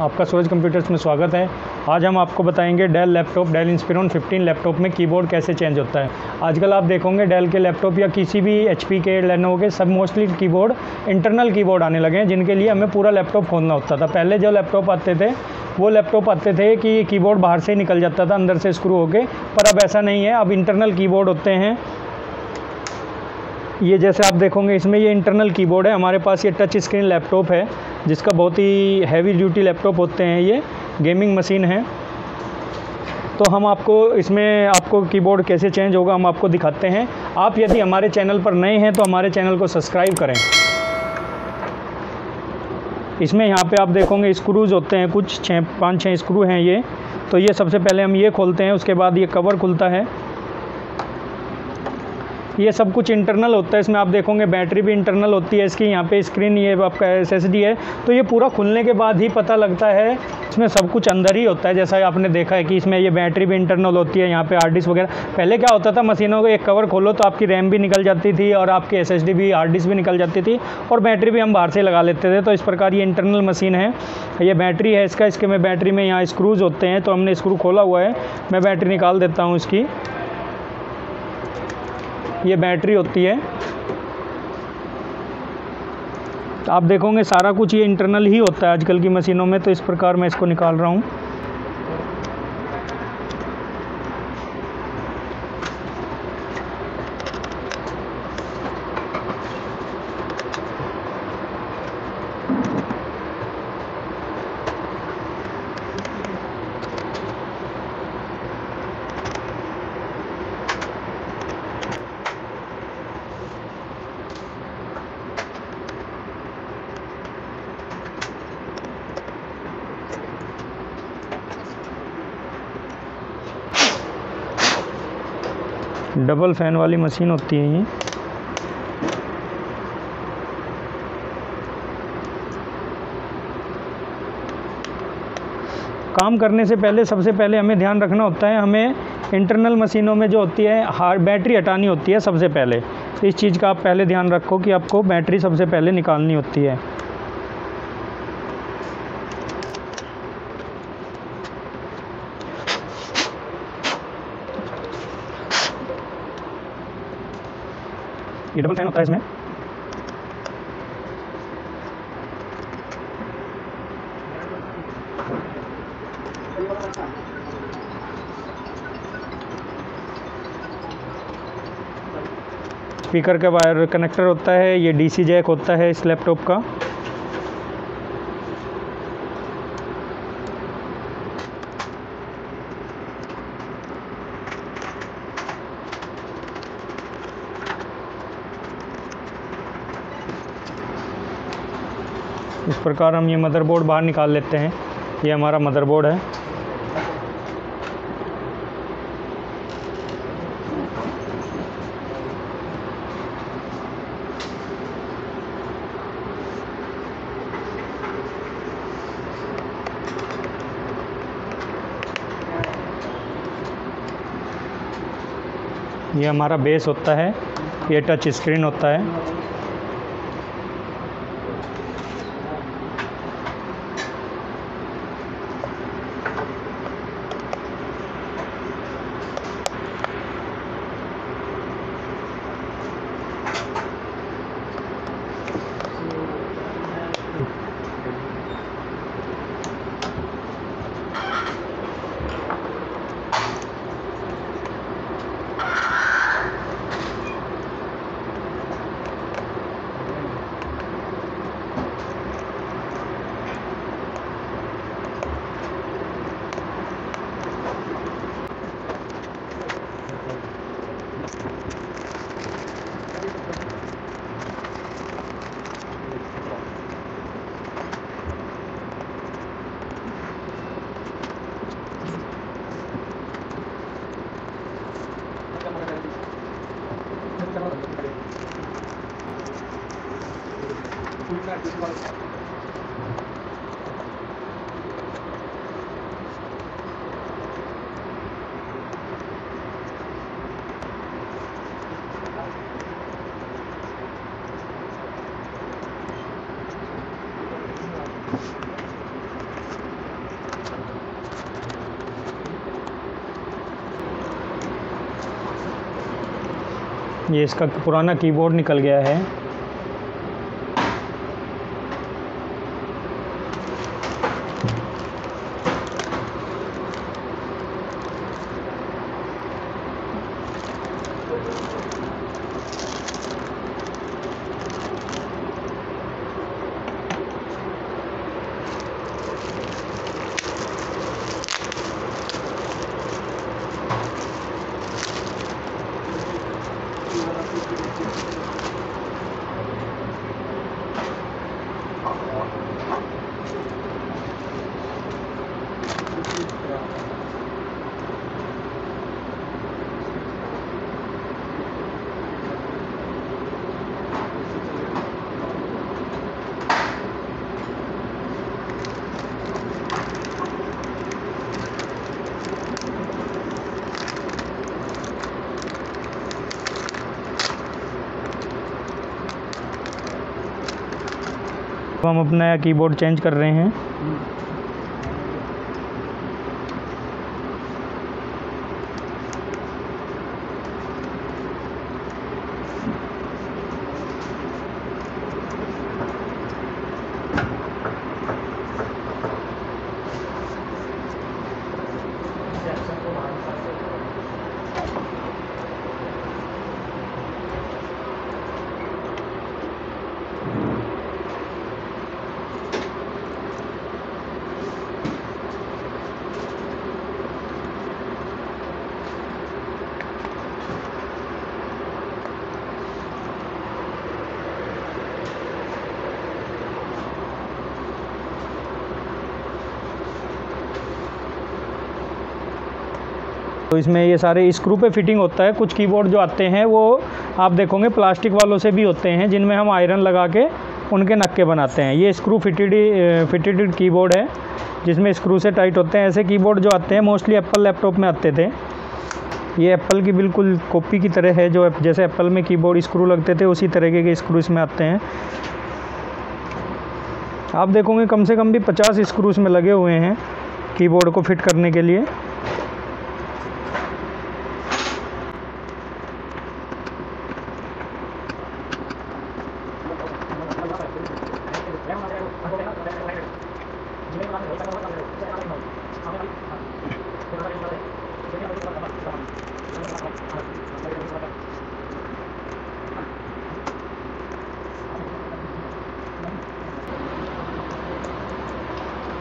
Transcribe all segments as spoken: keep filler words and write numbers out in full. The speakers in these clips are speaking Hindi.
आपका सूरज कंप्यूटर्स में स्वागत है। आज हम आपको बताएंगे Dell laptop Dell Inspiron fifteen laptop में कीबोर्ड कैसे चेंज होता है। आजकल आप देखोगे डेल के लैपटॉप या किसी भी एचपी के लेनोवो के सब मोस्टली कीबोर्ड इंटरनल कीबोर्ड आने लगे हैं, जिनके लिए हमें पूरा लैपटॉप खोलना होता था। पहले जो लैपटॉप आते थे वो लैपटॉप आते थे कि कीबोर्ड बाहर से निकल जाता था अंदर से स्क्रू होके, पर अब ऐसा नहीं है। अब इंटरनल कीबोर्ड होते हैं। ये जैसे आप देखोगे इसमें ये इंटरनल कीबोर्ड है। हमारे पास ये टच स्क्रीन लैपटॉप है, जिसका बहुत ही हैवी ड्यूटी लैपटॉप होते हैं, ये गेमिंग मशीन है। तो हम आपको इसमें आपको कीबोर्ड कैसे चेंज होगा हम आपको दिखाते हैं। आप यदि हमारे चैनल पर नए हैं तो हमारे चैनल को सब्सक्राइब करें। इसमें यहाँ पे आप देखोगे स्क्रूज होते हैं, कुछ छः पाँच छः स्क्रू हैं ये। तो ये सबसे पहले हम ये खोलते हैं, उसके बाद ये कवर खुलता है। ये सब कुछ इंटरनल होता है। इसमें आप देखोगे बैटरी भी इंटरनल होती है इसकी। यहाँ पे स्क्रीन ये आपका एसएसडी है। तो ये पूरा खुलने के बाद ही पता लगता है, इसमें सब कुछ अंदर ही होता है। जैसा आपने देखा है कि इसमें ये बैटरी भी इंटरनल होती है, यहाँ पे हार्ड डिस्क वगैरह। पहले क्या होता था, मशीनों का एक कवर खोलो तो आपकी रैम भी निकल जाती थी और आपकी एसएसडी भी, हार्ड डिस्क भी निकल जाती थी, और बैटरी भी हम बाहर से लगा लेते थे। तो इस प्रकार ये इंटरनल मशीन है। ये बैटरी है इसका, इसके में बैटरी में यहाँ स्क्रूज होते हैं। तो हमने स्क्रू खोला हुआ है, मैं बैटरी निकाल देता हूँ इसकी। ये बैटरी होती है। तो आप देखोगे सारा कुछ ये इंटरनल ही होता है आजकल की मशीनों में। तो इस प्रकार मैं इसको निकाल रहा हूँ। डबल फैन वाली मशीन होती है ये। काम करने से पहले सबसे पहले हमें ध्यान रखना होता है, हमें इंटरनल मशीनों में जो होती है हार्ड बैटरी हटानी होती है सबसे पहले। तो इस चीज़ का आप पहले ध्यान रखो कि आपको बैटरी सबसे पहले निकालनी होती है। ये डबल फैन होता है इसमें। स्पीकर का वायर कनेक्टर होता है, ये डीसी जैक होता है इस लैपटॉप का। इस प्रकार हम ये मदरबोर्ड बाहर निकाल लेते हैं। ये हमारा मदरबोर्ड है। ये हमारा बेस होता है। ये टच स्क्रीन होता है। ये इसका पुराना कीबोर्ड निकल गया है। हम अपना नया कीबोर्ड चेंज कर रहे हैं। तो इसमें ये सारे स्क्रू पे फिटिंग होता है। कुछ कीबोर्ड जो आते हैं वो आप देखोगे प्लास्टिक वालों से भी होते हैं, जिनमें हम आयरन लगा के उनके नक्के बनाते हैं। ये स्क्रू फिटेड फिटेड कीबोर्ड है जिसमें स्क्रू से टाइट होते हैं। ऐसे कीबोर्ड जो आते हैं मोस्टली एप्पल लैपटॉप में आते थे। ये एप्पल की बिल्कुल कॉपी की तरह है, जो जैसे एप्पल में कीबोर्ड स्क्रू लगते थे उसी तरीके के स्क्रू इसमें आते हैं। आप देखोगे कम से कम भी पचास स्क्रू इसमें लगे हुए हैं कीबोर्ड को फिट करने के लिए।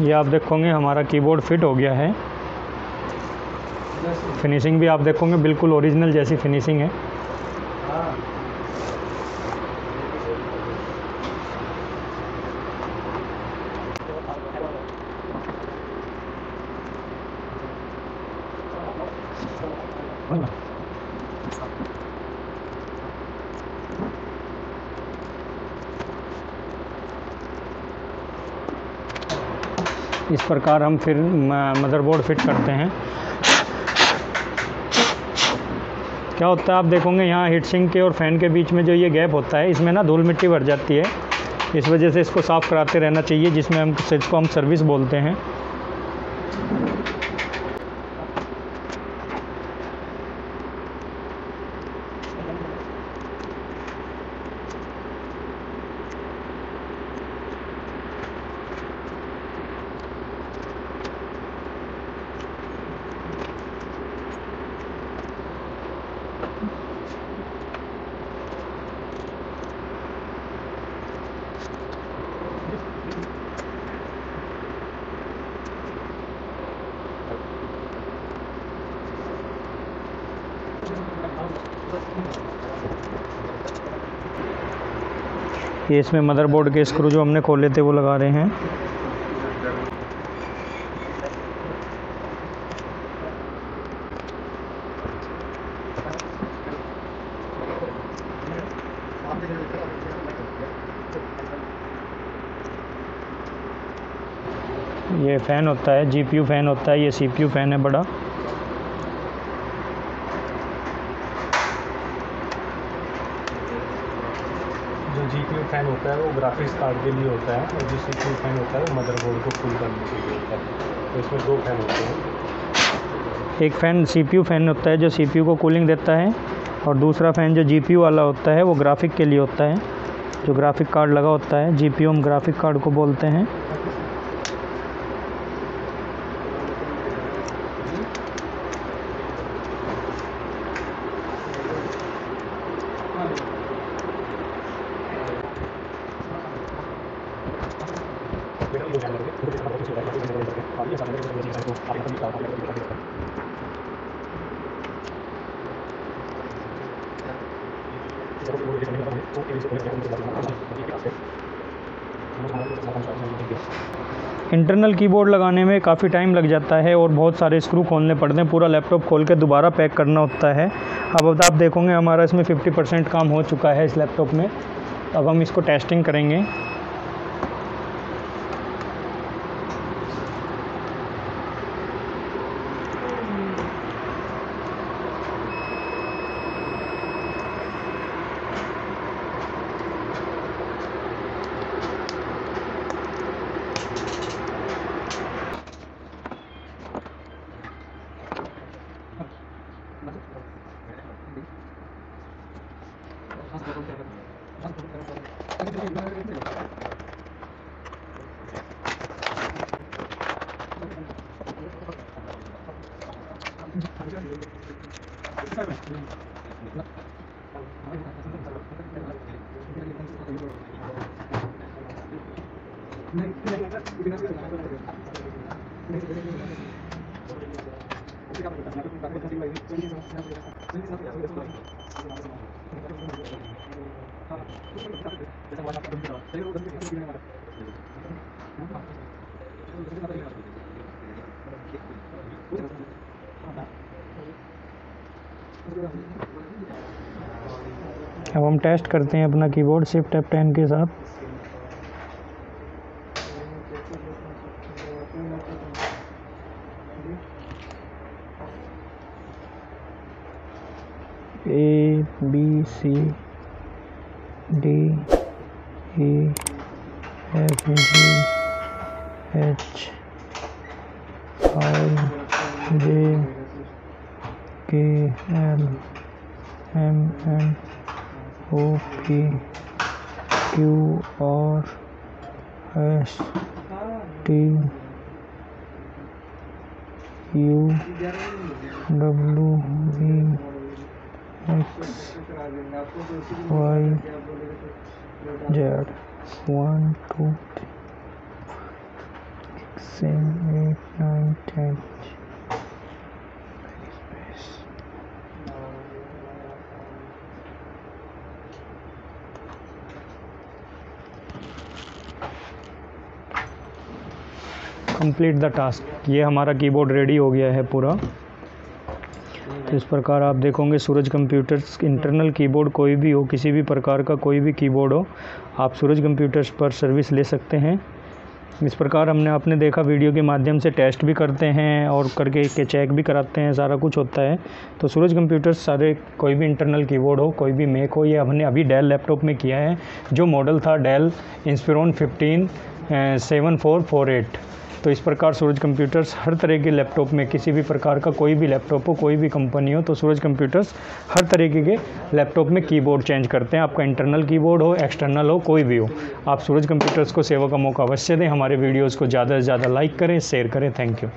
ये आप देखोगे हमारा कीबोर्ड फिट हो गया है। फिनिशिंग भी आप देखोगे बिल्कुल ओरिजिनल जैसी फिनिशिंग है। इस प्रकार हम फिर मदरबोर्ड फिट करते हैं। क्या होता है आप देखोगे यहाँ हीट सिंक के और फैन के बीच में जो ये गैप होता है, इसमें ना धूल मिट्टी भर जाती है। इस वजह से इसको साफ़ कराते रहना चाहिए, जिसमें हम इसको हम सर्विस बोलते हैं। ये इसमें मदरबोर्ड के स्क्रू जो हमने खोले थे वो लगा रहे हैं। ये फैन होता है, जीपीयू फैन होता है। ये सीपीयू फैन है बड़ा। जीपीयू फैन होता है वो ग्राफिक्स कार्ड के लिए होता है, और जो सीपीयू फैन होता है वो मदरबोर्ड को कूल करने के लिए होता है। तो इसमें दो फैन होते हैं। एक फैन सीपीयू फैन होता है जो सीपीयू को कूलिंग देता है, और दूसरा फ़ैन जो जीपीयू वाला होता है वो ग्राफिक के लिए होता है, जो ग्राफिक कार्ड लगा होता है, जीपीयू हम ग्राफिक कार्ड को बोलते हैं। इंटरनल कीबोर्ड लगाने में काफ़ी टाइम लग जाता है और बहुत सारे स्क्रू खोलने पड़ते हैं, पूरा लैपटॉप खोल के दोबारा पैक करना होता है। अब आप देखोगे हमारा इसमें पचास परसेंट काम हो चुका है इस लैपटॉप में। अब हम इसको टेस्टिंग करेंगे। अब हम टेस्ट करते हैं अपना कीबोर्ड शिफ्ट एफ टेन के साथ। A B C D E F G H I J K L M N O P Q R S T U W V X Y Z one two three seven eight nine ten complete the task. ये हमारा कीबोर्ड रेडी हो गया है पूरा। तो इस प्रकार आप देखोगे सूरज कंप्यूटर्स इंटरनल कीबोर्ड कोई भी हो, किसी भी प्रकार का कोई भी कीबोर्ड हो, आप सूरज कंप्यूटर्स पर सर्विस ले सकते हैं। इस प्रकार हमने आपने देखा वीडियो के माध्यम से टेस्ट भी करते हैं और करके के चेक भी कराते हैं, सारा कुछ होता है। तो सूरज कंप्यूटर्स सारे कोई भी इंटरनल कीबोर्ड हो, कोई भी मेक हो, ये हमने अभी डेल लैपटॉप में किया है जो मॉडल था Dell Inspiron fifteen seven four four eight. तो इस प्रकार सूरज कंप्यूटर्स हर तरह के लैपटॉप में, किसी भी प्रकार का कोई भी लैपटॉप हो, कोई भी कंपनी हो, तो सूरज कंप्यूटर्स हर तरीके के लैपटॉप में कीबोर्ड चेंज करते हैं। आपका इंटरनल कीबोर्ड हो, एक्सटर्नल हो, कोई भी हो, आप सूरज कंप्यूटर्स को सेवा का मौका अवश्य दें। हमारे वीडियोज़ को ज़्यादा से ज़्यादा लाइक करें, शेयर करें। Thank you.